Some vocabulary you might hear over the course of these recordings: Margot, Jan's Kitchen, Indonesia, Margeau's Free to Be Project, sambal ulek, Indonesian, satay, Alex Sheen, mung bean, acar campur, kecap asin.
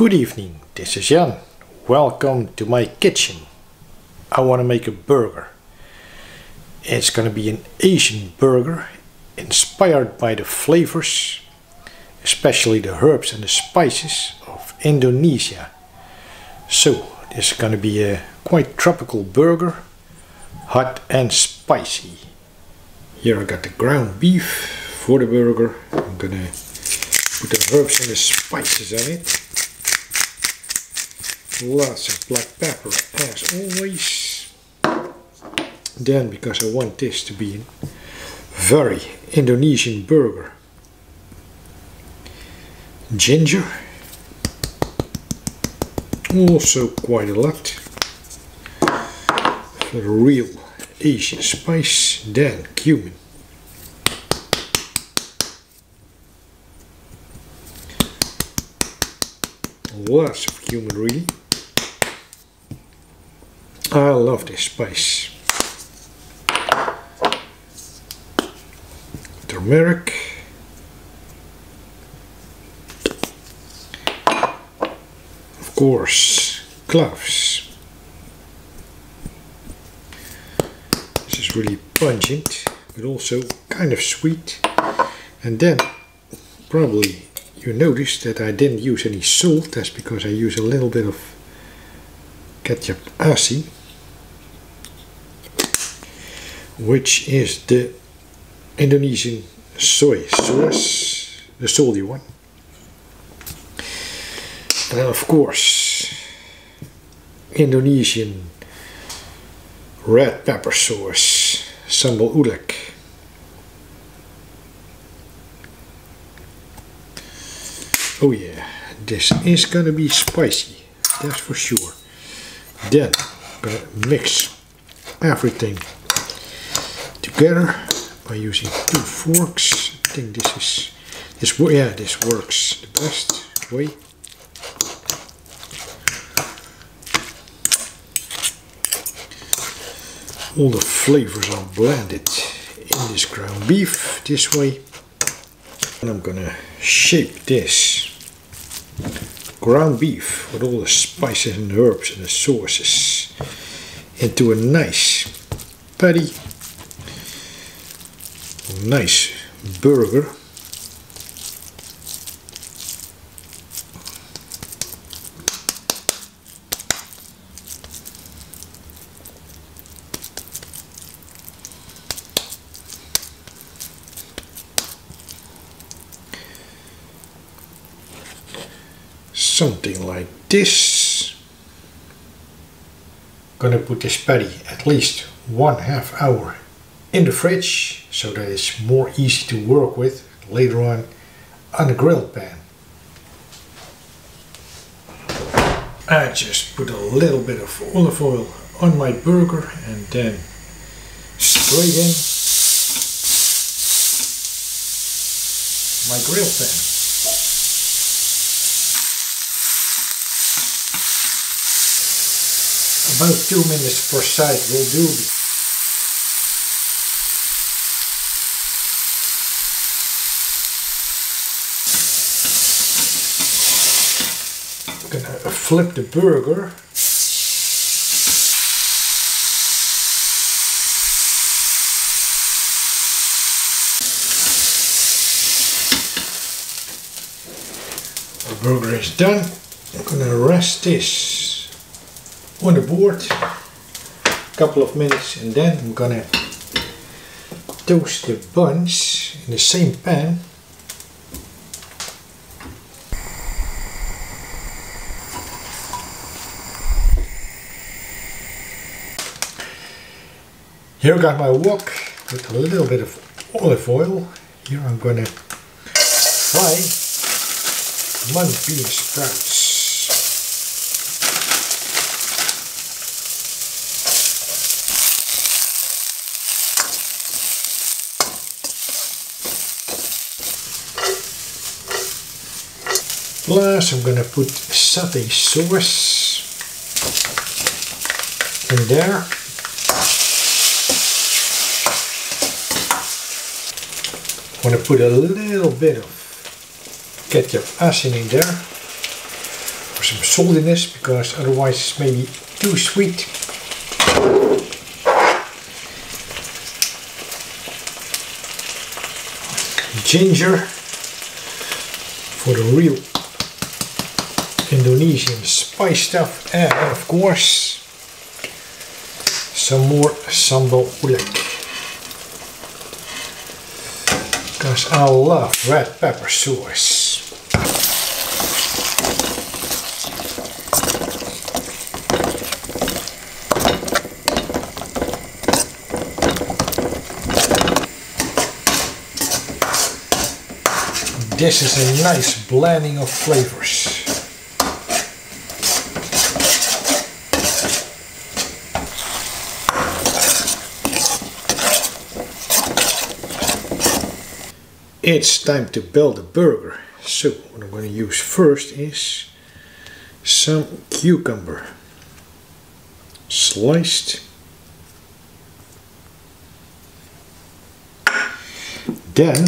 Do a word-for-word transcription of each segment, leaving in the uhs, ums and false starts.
Good evening, this is Jan. Welcome to my kitchen. I want to make a burger. It's going to be an Asian burger inspired by the flavors, especially the herbs and the spices of Indonesia. So this is going to be a quite tropical burger, hot and spicy. Here I got the ground beef for the burger. I'm going to put the herbs and the spices on it. Lots of black pepper as always. Then, because I want this to be a very Indonesian burger, ginger, also quite a lot, for the real Asian spice. Then cumin, lots of cumin really. I love this spice. Turmeric. Of course, cloves. This is really pungent, but also kind of sweet. And then, probably you noticed that I didn't use any salt. That's because I use a little bit of kecap asin, which is the Indonesian soy sauce, the salty one. And of course, Indonesian red pepper sauce, sambal ulek. Oh yeah, this is gonna be spicy, that's for sure. Then I'm gonna mix everything together by using two forks. I think this is this yeah this works the best way. All the flavors are blended in this ground beef this way, and I'm gonna shape this ground beef with all the spices and herbs and the sauces into a nice patty. Nice burger. Something like this. Gonna put this patty at least one half hour in the fridge, so that it's more easy to work with later on on a grill pan. I just put a little bit of olive oil on my burger and then straight in my grill pan. About two minutes per side will do. Gonna flip the burger. The burger is done. I'm gonna rest this on the board a couple of minutes, and then I'm gonna toast the buns in the same pan. Here I got my wok with a little bit of olive oil. Here I'm gonna fry mung bean sprouts. Plus I'm gonna put satay sauce in there. I'm going to put a little bit of ketchup asin in there some saltiness, because otherwise it's maybe too sweet. Ginger for the real Indonesian spice stuff, and of course some more sambal ulek, because I love red pepper sauce. This is a nice blending of flavors. It's time to build a burger. So what I'm going to use first is some cucumber, sliced. Then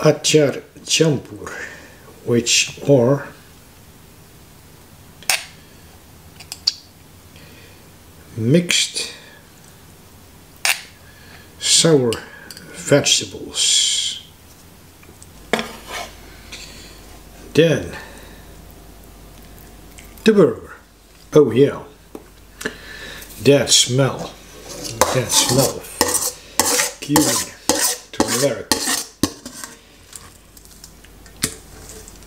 acar campur, which are mixed sour vegetables. Then the burger. Oh yeah, that smell, that smell of cumin, turmeric.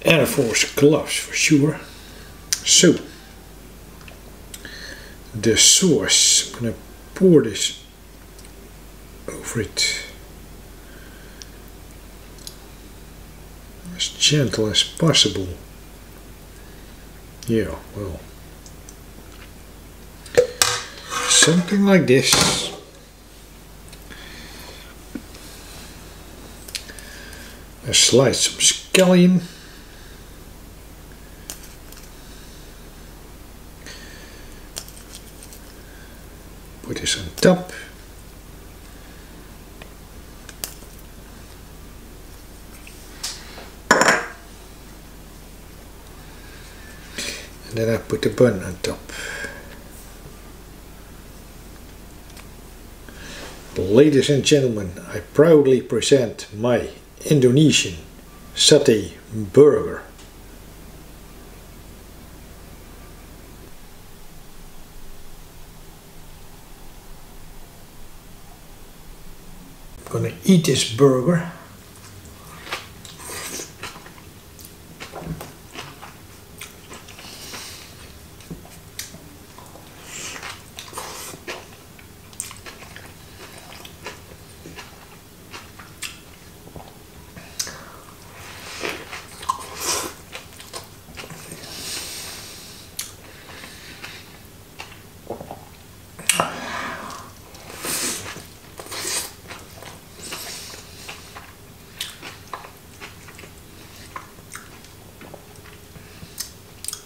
And of course gloves for sure. So the sauce, I'm gonna pour this over it as gentle as possible. Yeah, well, something like this. I slice some scallion. Put this on top. And then I put the bun on top. Ladies and gentlemen, I proudly present my Indonesian satay burger. Gonna eat this burger.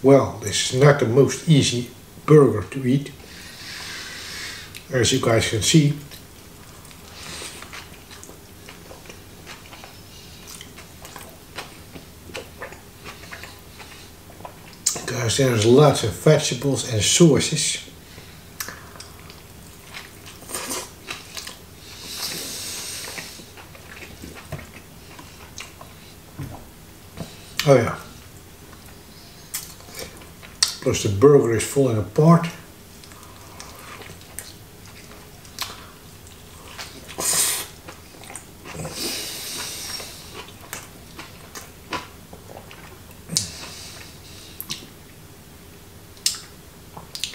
Well, this is not the most easy burger to eat, as you guys can see. Because there's lots of vegetables and sauces. Oh yeah. Because the burger is falling apart.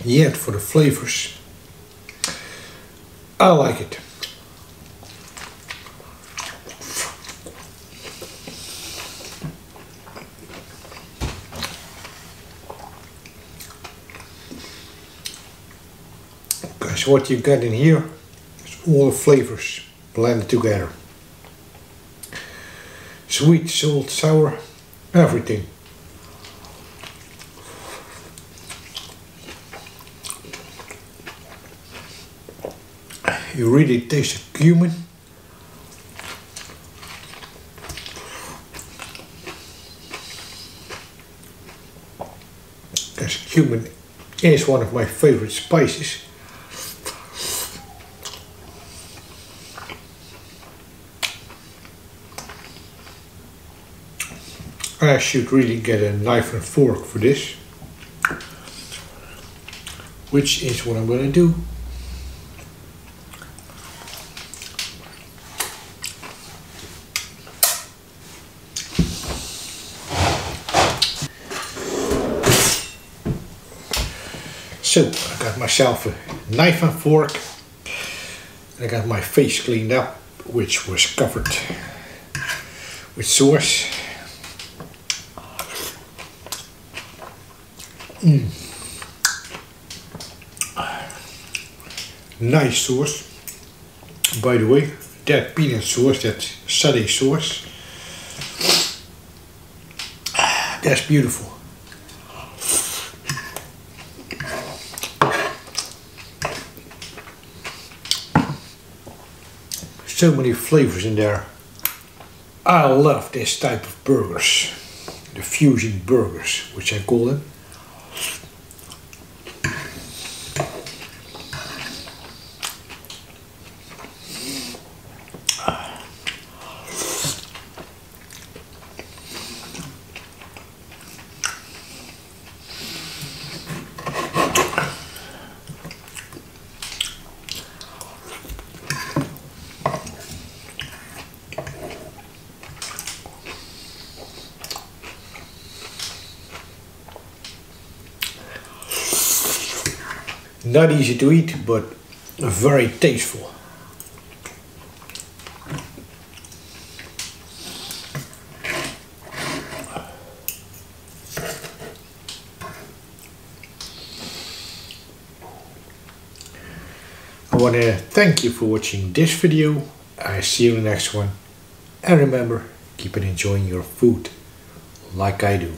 Yet for the flavors, I like it. So what you got in here is all the flavors blended together. Sweet, salt, sour, everything. You really taste the cumin. because cumin is one of my favorite spices. I should really get a knife and fork for this, which is what I'm going to do. So I got myself a knife and fork, and I got my face cleaned up, which was covered with sauce. Mm. Nice sauce, by the way, that peanut sauce, that satay sauce, that's beautiful. So many flavors in there. I love this type of burgers, the fusion burgers, which I call them. Not easy to eat, but very tasteful. I want to thank you for watching this video. I see you in the next one. And remember, keep on enjoying your food like I do.